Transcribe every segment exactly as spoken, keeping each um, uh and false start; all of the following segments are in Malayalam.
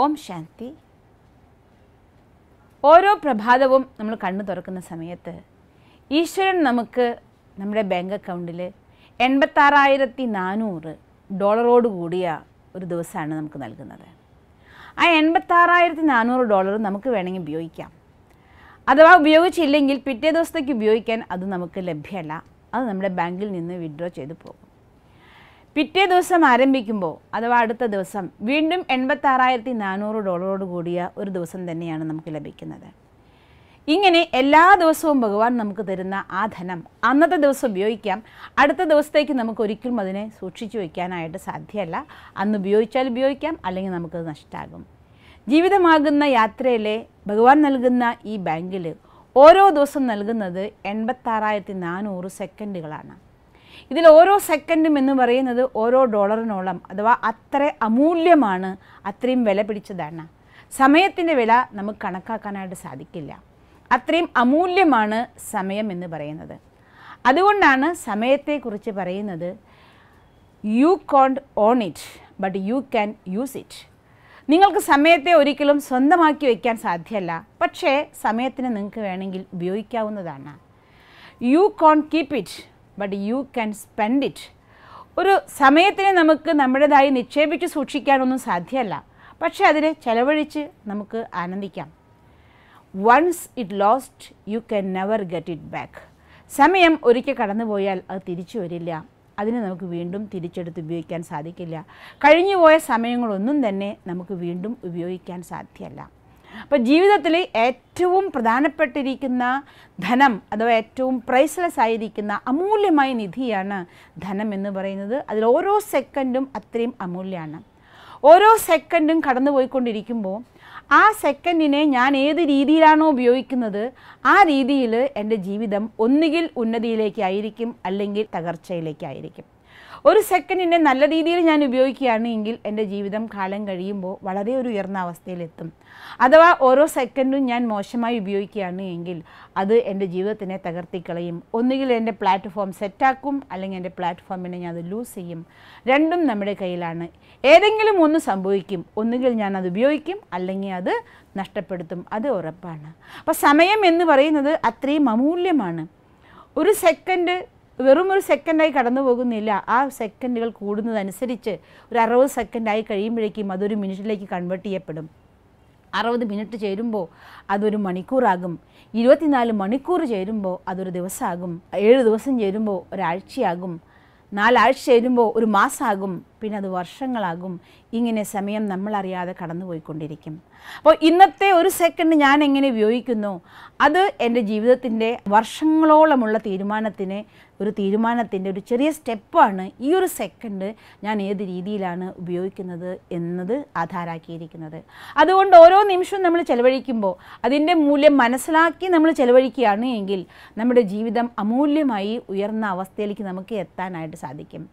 ഓം ശാന്തി. ഓരോ പ്രഭാതവും നമ്മൾ കണ്ണു തുറക്കുന്ന സമയത്ത് ഈശ്വരൻ നമുക്ക് നമ്മുടെ ബാങ്ക് അക്കൗണ്ടിൽ എൺപത്താറായിരത്തി നാനൂറ് ഡോളറോട് കൂടിയ ഒരു ദിവസമാണ് നമുക്ക് നൽകുന്നത്. ആ എൺപത്താറായിരത്തി നാനൂറ് ഡോളർ നമുക്ക് വേണമെങ്കിൽ ഉപയോഗിക്കാം. അഥവാ ഉപയോഗിച്ചില്ലെങ്കിൽ പിറ്റേ ദിവസത്തേക്ക് ഉപയോഗിക്കാൻ അത് നമുക്ക് ലഭ്യമല്ല. അത് നമ്മുടെ ബാങ്കിൽ നിന്ന് വിഡ്രോ ചെയ്തു പോകും. പിറ്റേ ദിവസം ആരംഭിക്കുമ്പോൾ അഥവാ അടുത്ത ദിവസം വീണ്ടും എൺപത്താറായിരത്തി നാനൂറ് ഡോളറോട് കൂടിയ ഒരു ദിവസം തന്നെയാണ് നമുക്ക് ലഭിക്കുന്നത്. ഇങ്ങനെ എല്ലാ ദിവസവും ഭഗവാൻ നമുക്ക് തരുന്ന ആ ധനം അന്നത്തെ ദിവസം ഉപയോഗിക്കാം. അടുത്ത ദിവസത്തേക്ക് നമുക്ക് ഒരിക്കലും അതിനെ സൂക്ഷിച്ചു വയ്ക്കാനായിട്ട് സാധ്യമല്ല. അന്ന് ഉപയോഗിച്ചാൽ ഉപയോഗിക്കാം, അല്ലെങ്കിൽ നമുക്കത് നഷ്ടമാകും. ജീവിതമാകുന്ന യാത്രയിലെ ഭഗവാൻ നൽകുന്ന ഈ ബാങ്കിൽ ഓരോ ദിവസം നൽകുന്നത് എൺപത്താറായിരത്തി നാനൂറ് സെക്കൻഡുകളാണ്. ഇതിൽ ഓരോ സെക്കൻഡും എന്ന് പറയുന്നത് ഓരോ ഡോളറിനോളം, അഥവാ അത്ര അമൂല്യമാണ്, അത്രയും വില പിടിച്ചതാണ്. സമയത്തിൻ്റെ വില നമുക്ക് കണക്കാക്കാനായിട്ട് സാധിക്കില്ല. അത്രയും അമൂല്യമാണ് സമയം എന്ന് പറയുന്നത്. അതുകൊണ്ടാണ് സമയത്തെക്കുറിച്ച് പറയുന്നത് you can't own it but you can use it. നിങ്ങൾക്ക് സമയത്തെ ഒരിക്കലും സ്വന്തമാക്കി വയ്ക്കാൻ സാധ്യമല്ല, പക്ഷേ സമയത്തിന് നിങ്ങൾക്ക് വേണമെങ്കിൽ ഉപയോഗിക്കാവുന്നതാണ്. You can't keep it but you can spend it. ഒരു സമയത്തിന് നമുക്ക് നമ്മുടേതായി നിക്ഷേപിച്ച് സൂക്ഷിക്കാനൊന്നും സാധ്യമല്ല, പക്ഷേ അതിനെ ചെലവഴിച്ച് നമുക്ക് ആനന്ദിക്കാം. Once it lost you can never get it back. സമയം ഒരിക്കൽ കടന്നു പോയാൽ അത് തിരിച്ചു വരില്ല. അതിനെ നമുക്ക് വീണ്ടും തിരിച്ചെടുത്ത് ഉപയോഗിക്കാൻ സാധിക്കില്ല. കഴിഞ്ഞുപോയ സമയങ്ങളൊന്നും തന്നെ നമുക്ക് വീണ്ടും ഉപയോഗിക്കാൻ സാധ്യമല്ല. അപ്പോൾ ജീവിതത്തിൽ ഏറ്റവും പ്രധാനപ്പെട്ടിരിക്കുന്ന ധനം, അഥവാ ഏറ്റവും പ്രൈസ്ലെസ് ആയിരിക്കുന്ന അമൂല്യമായ നിധിയാണ് ധനം എന്ന് പറയുന്നത്. അതിൽ ഓരോ സെക്കൻഡും അത്രയും അമൂല്യമാണ്. ഓരോ സെക്കൻഡും കടന്നു പോയിക്കൊണ്ടിരിക്കുമ്പോൾ ആ സെക്കൻഡിനെ ഞാൻ ഏത് രീതിയിലാണോ ഉപയോഗിക്കുന്നത്, ആ രീതിയിൽ എൻ്റെ ജീവിതം ഒന്നുകിൽ ഉന്നതിയിലേക്കായിരിക്കും, അല്ലെങ്കിൽ തകർച്ചയിലേക്കായിരിക്കും. ഒരു സെക്കൻഡിനെ നല്ല രീതിയിൽ ഞാൻ ഉപയോഗിക്കുകയാണെങ്കിൽ എൻ്റെ ജീവിതം കാലം കഴിയുമ്പോൾ വളരെ ഒരു ഉയർന്ന അവസ്ഥയിലെത്തും. അഥവാ ഓരോ സെക്കൻഡും ഞാൻ മോശമായി ഉപയോഗിക്കുകയാണ് എങ്കിൽ അത് എൻ്റെ ജീവിതത്തിനെ തകർത്തിക്കളയും. ഒന്നുകിൽ എൻ്റെ പ്ലാറ്റ്ഫോം സെറ്റാക്കും, അല്ലെങ്കിൽ എൻ്റെ പ്ലാറ്റ്ഫോമിനെ ഞാൻ അത് ലൂസ് ചെയ്യും. രണ്ടും നമ്മുടെ കയ്യിലാണ്. ഏതെങ്കിലും ഒന്ന് സംഭവിക്കും. ഒന്നുകിൽ ഞാൻ അത് ഉപയോഗിക്കും, അല്ലെങ്കിൽ അത് നഷ്ടപ്പെടുത്തും. അത് ഉറപ്പാണ്. അപ്പോൾ സമയം എന്ന് പറയുന്നത് അത്രയും അമൂല്യമാണ്. ഒരു സെക്കൻഡ് വെറും ഒരു സെക്കൻഡായി കടന്നു പോകുന്നില്ല. ആ സെക്കൻഡുകൾ കൂടുന്നതനുസരിച്ച് ഒരു അറുപത് സെക്കൻഡായി കഴിയുമ്പോഴേക്കും അതൊരു മിനിറ്റിലേക്ക് കൺവേർട്ട് ചെയ്യപ്പെടും. അറുപത് മിനിറ്റ് ചേരുമ്പോൾ അതൊരു മണിക്കൂറാകും. ഇരുപത്തിനാല് മണിക്കൂർ ചേരുമ്പോൾ അതൊരു ദിവസമാകും. ഏഴ് ദിവസം ചേരുമ്പോൾ ഒരാഴ്ചയാകും. നാലാഴ്ച ചേരുമ്പോൾ ഒരു മാസമാകും. പിന്നെ അത് വർഷങ്ങളാകും. ഇങ്ങനെ സമയം നമ്മളറിയാതെ കടന്നു പോയിക്കൊണ്ടിരിക്കും. അപ്പോൾ ഇന്നത്തെ ഒരു സെക്കൻഡ് ഞാൻ എങ്ങനെ ഉപയോഗിക്കുന്നു, അത് എൻ്റെ ജീവിതത്തിൻ്റെ വർഷങ്ങളോളമുള്ള തീരുമാനത്തിന് ഒരു തീരുമാനത്തിൻ്റെ ഒരു ചെറിയ സ്റ്റെപ്പാണ് ഈ ഒരു സെക്കൻഡ് ഞാൻ ഏത് രീതിയിലാണ് ഉപയോഗിക്കുന്നത് എന്നത് ആധാരമാക്കിയിരിക്കുന്നത്. അതുകൊണ്ട് ഓരോ നിമിഷവും നമ്മൾ ചെലവഴിക്കുമ്പോൾ അതിൻ്റെ മൂല്യം മനസ്സിലാക്കി നമ്മൾ ചെലവഴിക്കുകയാണ് എങ്കിൽ നമ്മുടെ ജീവിതം അമൂല്യമായി ഉയർന്ന അവസ്ഥയിലേക്ക് നമുക്ക് എത്താനായിട്ട് സാധിക്കും.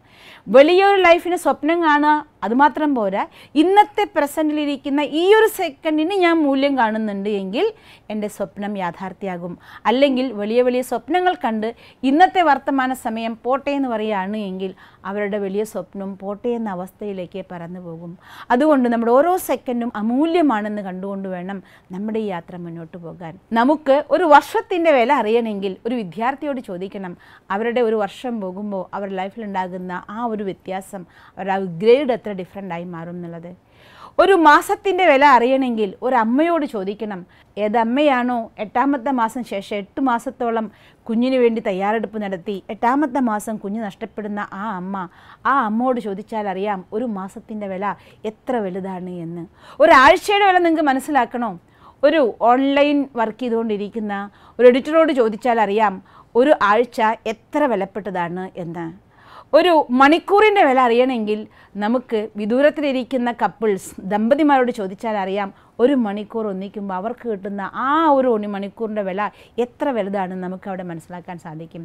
വലിയൊരു ലൈഫിന് സ്വപ്നം കാണുക അതുമാത്രം പോരാ. ഇന്നത്തെ പ്രസൻറ്റിലിരിക്കുന്ന ഈ ഒരു സെക്കൻഡിന് ഞാൻ മൂല്യം കാണുന്നുണ്ട് എങ്കിൽ എൻ്റെ സ്വപ്നം യാഥാർത്ഥ്യമാകും. അല്ലെങ്കിൽ വലിയ വലിയ സ്വപ്നങ്ങൾ കണ്ട് ഇന്നത്തെ വർത്തമാന സമയം പോട്ടെ എന്ന് പറയുകയാണ് എങ്കിൽ അവരുടെ വലിയ സ്വപ്നം പോട്ടെ എന്ന അവസ്ഥയിലേക്ക് പറന്നു പോകും. അതുകൊണ്ട് നമ്മുടെ ഓരോ സെക്കൻഡും അമൂല്യമാണെന്ന് കണ്ടുകൊണ്ട് വേണം നമ്മുടെ ഈ യാത്ര മുന്നോട്ട് പോകാൻ. നമുക്ക് ഒരു വർഷത്തിൻ്റെ വില അറിയണമെങ്കിൽ ഒരു വിദ്യാർത്ഥിയോട് ചോദിക്കണം, അവരുടെ ഒരു വർഷം പോകുമ്പോൾ അവരുടെ ലൈഫിലുണ്ടാകുന്ന ആ ഒരു വ്യത്യാസം, അവരുടെ ആ ഗ്രേഡ് എത്ര ഡിഫറൻ്റ് ആയി മാറും എന്നുള്ളത്. ഒരു മാസത്തിൻ്റെ വില അറിയണമെങ്കിൽ ഒരമ്മയോട് ചോദിക്കണം, ഏതമ്മയാണോ എട്ടാമത്തെ മാസം ശേഷം എട്ട് മാസത്തോളം കുഞ്ഞിന് വേണ്ടി തയ്യാറെടുപ്പ് നടത്തി എട്ടാമത്തെ മാസം കുഞ്ഞ് നഷ്ടപ്പെടുന്ന ആ അമ്മ, ആ അമ്മയോട് ചോദിച്ചാൽ അറിയാം ഒരു മാസത്തിൻ്റെ വില എത്ര വലുതാണ് എന്ന്. ഒരാഴ്ചയുടെ വില നിങ്ങൾക്ക് മനസ്സിലാക്കണോ? ഒരു ഓൺലൈൻ വർക്ക് ചെയ്തുകൊണ്ടിരിക്കുന്ന ഒരു എഡിറ്ററോട് ചോദിച്ചാൽ അറിയാം ഒരു ആഴ്ച എത്ര വിലപ്പെട്ടതാണ് എന്ന്. ഒരു മണിക്കൂറിൻ്റെ വില അറിയണമെങ്കിൽ നമുക്ക് വിദൂരത്തിലിരിക്കുന്ന കപ്പിൾസ്, ദമ്പതിമാരോട് ചോദിച്ചാൽ അറിയാം ഒരു മണിക്കൂർ ഒന്നിക്കുമ്പോൾ അവർക്ക് കിട്ടുന്ന ആ ഒരു ഒരു മണിക്കൂറിൻ്റെ വില എത്ര വലുതാണെന്ന് നമുക്കവിടെ മനസ്സിലാക്കാൻ സാധിക്കും.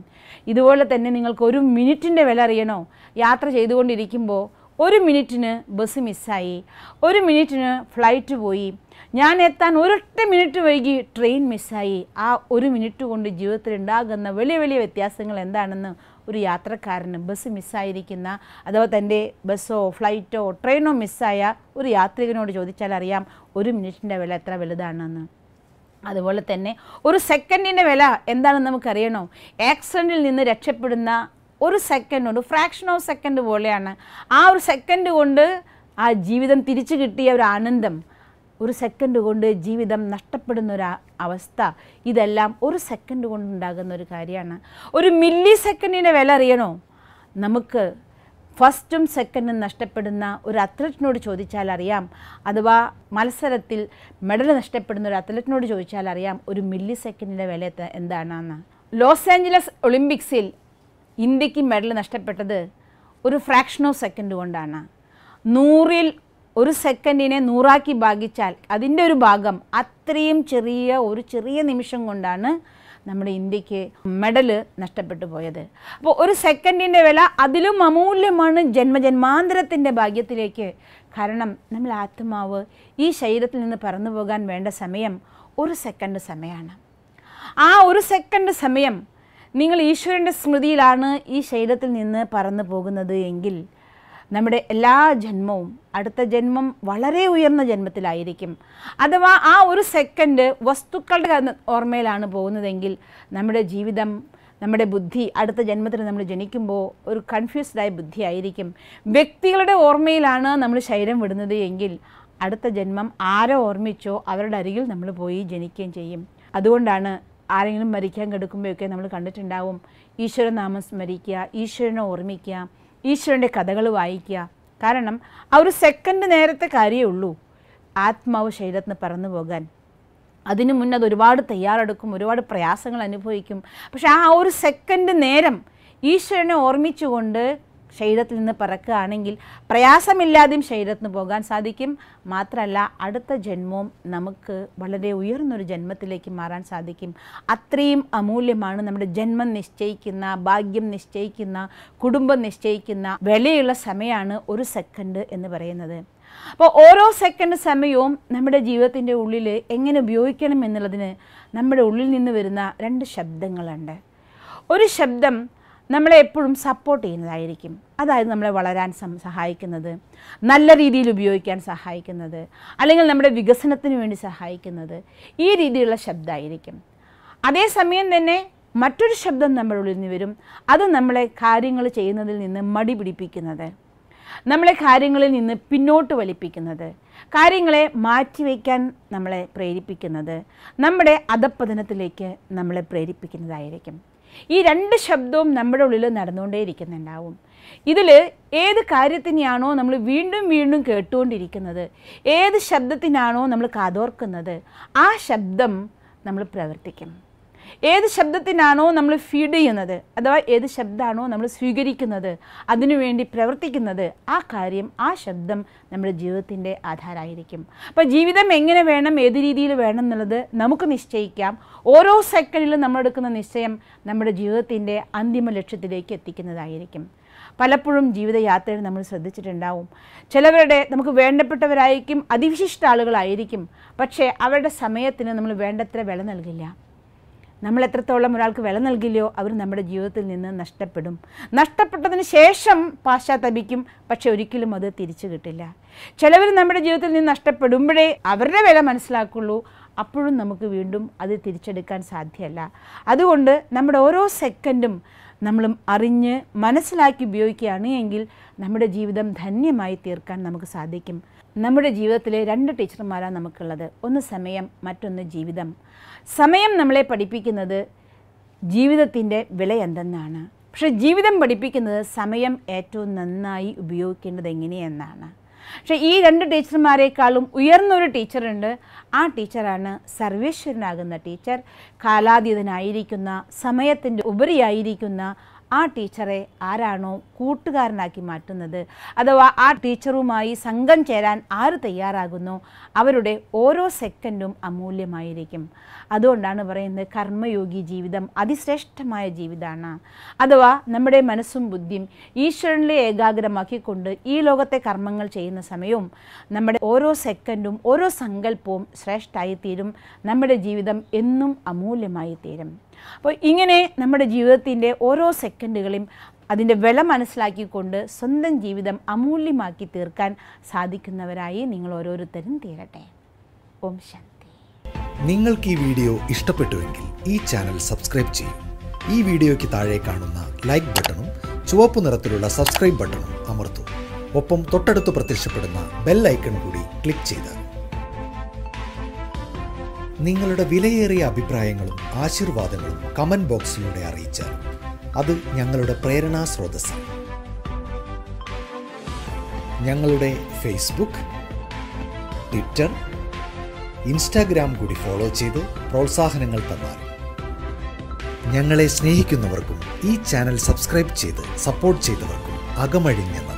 ഇതുപോലെ തന്നെ നിങ്ങൾക്ക് ഒരു മിനിറ്റിൻ്റെ വില അറിയണോ? യാത്ര ചെയ്തുകൊണ്ടിരിക്കുമ്പോൾ ഒരു മിനിറ്റിന് ബസ് മിസ്സായി, ഒരു മിനിറ്റിന് ഫ്ലൈറ്റ് പോയി, ഞാൻ എത്താൻ ഒരൊറ്റ മിനിറ്റ് വൈകി ട്രെയിൻ മിസ്സായി. ആ ഒരു മിനിറ്റ് കൊണ്ട് ജീവിതത്തിൽ ഉണ്ടാകുന്ന വലിയ വലിയ വ്യത്യാസങ്ങൾ എന്താണെന്ന് ഒരു യാത്രക്കാരന് ബസ് മിസ്സായിരിക്കുന്ന അഥവാ തൻ്റെ ബസ്സോ ഫ്ലൈറ്റോ ട്രെയിനോ മിസ്സായ ഒരു യാത്രികനോട് ചോദിച്ചാൽ അറിയാം ഒരു മിനിറ്റിൻ്റെ വില എത്ര വലുതാണെന്ന്. അതുപോലെ തന്നെ ഒരു സെക്കൻഡിൻ്റെ വില എന്താണെന്ന് നമുക്കറിയണോ? ആക്സിഡൻറ്റിൽ നിന്ന് രക്ഷപ്പെടുന്ന ഒരു സെക്കൻഡ് കൊണ്ട് ഫ്രാക്ഷൻ ഓഫ് സെക്കൻഡ് പോലെയാണ്. ആ ഒരു സെക്കൻഡ് കൊണ്ട് ആ ജീവിതം തിരിച്ചു കിട്ടിയ ഒരു ആനന്ദം, ഒരു സെക്കൻഡ് കൊണ്ട് ജീവിതം നഷ്ടപ്പെടുന്ന ഒരു അവസ്ഥ, ഇതെല്ലാം ഒരു സെക്കൻഡ് കൊണ്ടുണ്ടാകുന്ന ഒരു കാര്യമാണ്. ഒരു മില്ലി സെക്കൻഡിൻ്റെ വില അറിയണോ? നമുക്ക് ഫസ്റ്റും സെക്കൻഡും നഷ്ടപ്പെടുന്ന ഒരു അത്ലറ്റിനോട് ചോദിച്ചാൽ അറിയാം, അഥവാ മത്സരത്തിൽ മെഡൽ നഷ്ടപ്പെടുന്ന ഒരു അത്ലറ്റിനോട് ചോദിച്ചാൽ അറിയാം ഒരു മില്ലി സെക്കൻഡിൻ്റെ വില എന്താണെന്ന്. ലോസ് ആഞ്ചലസ് ഒളിമ്പിക്സിൽ ഇന്ത്യക്ക് മെഡൽ നഷ്ടപ്പെട്ടത് ഒരു ഫ്രാക്ഷൻ ഓഫ് സെക്കൻഡ് കൊണ്ടാണ്. നൂറിൽ ഒരു സെക്കൻഡിനെ നൂറാക്കി ഭാഗിച്ചാൽ അതിൻ്റെ ഒരു ഭാഗം, അത്രയും ചെറിയ ഒരു ചെറിയ നിമിഷം കൊണ്ടാണ് നമ്മുടെ ഇന്ത്യക്ക് മെഡൽ നഷ്ടപ്പെട്ടു പോയത്. അപ്പോൾ ഒരു സെക്കൻഡിൻ്റെ വില അതിലും അമൂല്യമാണ് ജന്മജന്മാന്തരത്തിൻ്റെ ഭാഗ്യത്തിലേക്ക്. കാരണം നമ്മൾ ആത്മാവ് ഈ ശരീരത്തിൽ നിന്ന് പറന്നു പോകാൻ വേണ്ട സമയം ഒരു സെക്കൻഡ് സമയമാണ്. ആ ഒരു സെക്കൻഡ് സമയം നിങ്ങൾ ഈശ്വരൻ്റെ സ്മൃതിയിലാണ് ഈ ശരീരത്തിൽ നിന്ന് പറന്നു പോകുന്നത് എങ്കിൽ നമ്മുടെ എല്ലാ ജന്മവും അടുത്ത ജന്മം വളരെ ഉയർന്ന ജന്മത്തിലായിരിക്കും. അഥവാ ആ ഒരു സെക്കൻഡ് വസ്തുക്കളുടെ ഓർമ്മയിലാണ് പോകുന്നതെങ്കിൽ നമ്മുടെ ജീവിതം, നമ്മുടെ ബുദ്ധി അടുത്ത ജന്മത്തിൽ നമ്മൾ ജനിക്കുമ്പോൾ ഒരു കൺഫ്യൂസ്ഡായ ബുദ്ധിയായിരിക്കും. വ്യക്തികളുടെ ഓർമ്മയിലാണ് നമ്മൾ ശരീരം വിടുന്നത് എങ്കിൽ അടുത്ത ജന്മം ആരെ ഓർമ്മിച്ചോ അവരുടെ അരികിൽ നമ്മൾ പോയി ജനിക്കുകയും ചെയ്യും. അതുകൊണ്ടാണ് ആരെങ്കിലും മരിക്കാൻ കിടക്കുമ്പോഴൊക്കെ നമ്മൾ കണ്ടിട്ടുണ്ടാവും ഈശ്വരനാമം സ്മരിക്കുക, ഈശ്വരനെ ഓർമ്മിക്കുക, ഈശ്വരൻ്റെ കഥകൾ വായിക്കുക. കാരണം ആ ഒരു സെക്കൻഡ് നേരത്തെ കാര്യമേ ഉള്ളൂ ആത്മാവ് ശരീരത്തിൽ നിന്ന് പറന്നു പോകാൻ. അതിനു മുന്നേ അത് ഒരുപാട് തയ്യാറെടുക്കും, ഒരുപാട് പ്രയാസങ്ങൾ അനുഭവിക്കും. പക്ഷെ ആ ഒരു സെക്കൻഡ് നേരം ഈശ്വരനെ ഓർമ്മിച്ചുകൊണ്ട് ശരീരത്തിൽ നിന്ന് പറക്കുകയാണെങ്കിൽ പ്രയാസമില്ലാതെയും ശരീരത്തിന് പോകാൻ സാധിക്കും. മാത്രമല്ല അടുത്ത ജന്മവും നമുക്ക് വളരെ ഉയർന്നൊരു ജന്മത്തിലേക്ക് മാറാൻ സാധിക്കും. അത്രയും അമൂല്യമാണ് നമ്മുടെ ജന്മം നിശ്ചയിക്കുന്ന, ഭാഗ്യം നിശ്ചയിക്കുന്ന, കുടുംബം നിശ്ചയിക്കുന്ന വിലയുള്ള സമയമാണ് ഒരു സെക്കൻഡ് എന്ന് പറയുന്നത്. അപ്പോൾ ഓരോ സെക്കൻഡ് സമയവും നമ്മുടെ ജീവിതത്തിൻ്റെ ഉള്ളിൽ എങ്ങനെ ഉപയോഗിക്കണം എന്നുള്ളതിന് നമ്മുടെ ഉള്ളിൽ നിന്ന് വരുന്ന രണ്ട് ശബ്ദങ്ങളുണ്ട്. ഒരു ശബ്ദം നമ്മളെ എപ്പോഴും സപ്പോർട്ട് ചെയ്യുന്നതായിരിക്കും, അതായത് നമ്മളെ വളരാൻ സഹായിക്കുന്നത്, നല്ല രീതിയിൽ ഉപയോഗിക്കാൻ സഹായിക്കുന്നത്, അല്ലെങ്കിൽ നമ്മുടെ വികസനത്തിന് വേണ്ടി സഹായിക്കുന്നത്, ഈ രീതിയിലുള്ള ശബ്ദമായിരിക്കും. അതേസമയം തന്നെ മറ്റൊരു ശബ്ദം നമ്മുടെ ഉള്ളിൽ നിന്ന് വരും, അത് നമ്മളെ കാര്യങ്ങൾ ചെയ്യുന്നതിൽ നിന്ന് മടി പിടിപ്പിക്കുന്നത്, നമ്മളെ കാര്യങ്ങളിൽ നിന്ന് പിന്നോട്ട് വലിപ്പിക്കുന്നത്, കാര്യങ്ങളെ മാറ്റിവെക്കാൻ നമ്മളെ പ്രേരിപ്പിക്കുന്നത്, നമ്മുടെ അധപ്പതനത്തിലേക്ക് നമ്മളെ പ്രേരിപ്പിക്കുന്നതായിരിക്കും. ഈ രണ്ട് ശബ്ദവും നമ്മുടെ ഉള്ളിൽ നടന്നുകൊണ്ടേയിരിക്കുന്നുണ്ടാവും. ഇതിൽ ഏത് കാര്യത്തിനെയാണോ നമ്മൾ വീണ്ടും വീണ്ടും കേട്ടുകൊണ്ടിരിക്കുന്നത്, ഏത് ശബ്ദത്തിനാണോ നമ്മൾ കാതോർക്കുന്നത്, ആ ശബ്ദം നമ്മൾ പ്രവർത്തിക്കും. ഏത് ശബ്ദത്തിനാണോ നമ്മൾ ഫീഡ് ചെയ്യുന്നത്, അഥവാ ഏത് ശബ്ദമാണോ നമ്മൾ സ്വീകരിക്കുന്നത്, അതിനുവേണ്ടി പ്രവർത്തിക്കുന്നത്, ആ കാര്യം, ആ ശബ്ദം നമ്മുടെ ജീവിതത്തിൻ്റെ ആധാരമായിരിക്കും. അപ്പോൾ ജീവിതം എങ്ങനെ വേണം, ഏത് രീതിയിൽ വേണം എന്നുള്ളത് നമുക്ക് നിശ്ചയിക്കാം. ഓരോ സെക്കൻഡിലും നമ്മളെടുക്കുന്ന നിശ്ചയം നമ്മുടെ ജീവിതത്തിൻ്റെ അന്തിമ ലക്ഷ്യത്തിലേക്ക് എത്തിക്കുന്നതായിരിക്കും. പലപ്പോഴും ജീവിതയാത്രയിൽ നമ്മൾ ശ്രദ്ധിച്ചിട്ടുണ്ടാവും, ചിലവരുടെ നമുക്ക് വേണ്ടപ്പെട്ടവരായിരിക്കും, അതിവിശിഷ്ട ആളുകളായിരിക്കും, പക്ഷേ അവരുടെ സമയത്തിന് നമ്മൾ വേണ്ടത്ര വില നൽകില്ല. നമ്മൾ എത്രത്തോളം ഒരാൾക്ക് വില നൽകില്ലയോ അവർ നമ്മുടെ ജീവിതത്തിൽ നിന്ന് നഷ്ടപ്പെടും. നഷ്ടപ്പെട്ടതിന് ശേഷം പാശ്ചാത്തപിക്കും, പക്ഷെ ഒരിക്കലും അത് തിരിച്ചു കിട്ടില്ല. ചിലവർ നമ്മുടെ ജീവിതത്തിൽ നിന്ന് നഷ്ടപ്പെടുമ്പോഴേ അവരുടെ വില മനസ്സിലാക്കുള്ളൂ, അപ്പോഴും നമുക്ക് വീണ്ടും അത് തിരിച്ചെടുക്കാൻ സാധ്യമല്ല. അതുകൊണ്ട് നമ്മുടെ ഓരോ സെക്കൻഡും നമ്മളും അറിഞ്ഞ് മനസ്സിലാക്കി ഉപയോഗിക്കുകയാണ് എങ്കിൽ നമ്മുടെ ജീവിതം ധന്യമായി തീർക്കാൻ നമുക്ക് സാധിക്കും. നമ്മുടെ ജീവിതത്തിലെ രണ്ട് ടീച്ചർമാരാണ് നമുക്കുള്ളത്, ഒന്ന് സമയം, മറ്റൊന്ന് ജീവിതം. സമയം നമ്മളെ പഠിപ്പിക്കുന്നത് ജീവിതത്തിൻ്റെ വില എന്തെന്നാണ്, പക്ഷേ ജീവിതം പഠിപ്പിക്കുന്നത് സമയം ഏറ്റവും നന്നായി ഉപയോഗിക്കേണ്ടത് എങ്ങനെയെന്നാണ്. പക്ഷേ ഈ രണ്ട് ടീച്ചർമാരെക്കാളും ഉയർന്നൊരു ടീച്ചറുണ്ട്. ആ ടീച്ചറാണ് സർവേശ്വരനാകുന്ന ടീച്ചർ, കാലാതീതനായിരിക്കുന്ന, സമയത്തിൻ്റെ ഉപരിയായിരിക്കുന്ന ആ ടീച്ചറെ ആരാണോ കൂട്ടുകാരനാക്കി മാറ്റുന്നത്, അഥവാ ആ ടീച്ചറുമായി സംഘം ചേരാൻ ആര് തയ്യാറാകുന്നു, അവരുടെ ഓരോ സെക്കൻഡും അമൂല്യമായിരിക്കും. അതുകൊണ്ടാണ് പറയുന്നത് കർമ്മയോഗി ജീവിതം അതിശ്രേഷ്ഠമായ ജീവിതമാണ്. അഥവാ നമ്മുടെ മനസ്സും ബുദ്ധിയും ഈശ്വരനിലെ ഏകാഗ്രമാക്കിക്കൊണ്ട് ഈ ലോകത്തെ കർമ്മങ്ങൾ ചെയ്യുന്ന സമയവും നമ്മുടെ ഓരോ സെക്കൻഡും ഓരോ സങ്കല്പവും ശ്രേഷ്ഠമായി തീരും. നമ്മുടെ ജീവിതം എന്നും അമൂല്യമായി തീരും. അപ്പോൾ ഇങ്ങനെ നമ്മുടെ ജീവിതത്തിൻ്റെ ഓരോ സെക്കൻഡുകളും അതിൻ്റെ വില മനസ്സിലാക്കിക്കൊണ്ട് സ്വന്തം ജീവിതം അമൂല്യമാക്കി തീർക്കാൻ സാധിക്കുന്നവരായി നിങ്ങൾ ഓരോരുത്തരും തീരട്ടെ. ഓം ശാന്തി. നിങ്ങൾക്ക് ഈ വീഡിയോ ഇഷ്ടപ്പെട്ടുവെങ്കിൽ ഈ ചാനൽ സബ്സ്ക്രൈബ് ചെയ്യൂ. ഈ വീഡിയോയ്ക്ക് താഴെ കാണുന്ന ലൈക്ക് ബട്ടണും ചുവപ്പ് നിറത്തിലുള്ള സബ്സ്ക്രൈബ് ബട്ടണും അമർത്തൂ. ഒപ്പം തൊട്ടടുത്ത് പ്രത്യക്ഷപ്പെടുന്ന ബെൽ ഐക്കൺ കൂടി ക്ലിക്ക് ചെയ്താൽ നിങ്ങളുടെ വിലയേറിയ അഭിപ്രായങ്ങളും ആശീർവാദങ്ങളും കമൻറ്റ് ബോക്സിലൂടെ അറിയിച്ചാൽ അത് ഞങ്ങളുടെ പ്രേരണാ സ്രോതസ്സാണ്. ഞങ്ങളുടെ ഫേസ്ബുക്ക്, ട്വിറ്റർ, ഇൻസ്റ്റാഗ്രാം കൂടി ഫോളോ ചെയ്ത് പ്രോത്സാഹനങ്ങൾ തന്നാൽ ഞങ്ങളെ സ്നേഹിക്കുന്നവർക്കും ഈ ചാനൽ സബ്സ്ക്രൈബ് ചെയ്ത് സപ്പോർട്ട് ചെയ്തവർക്കും അകമഴിഞ്ഞ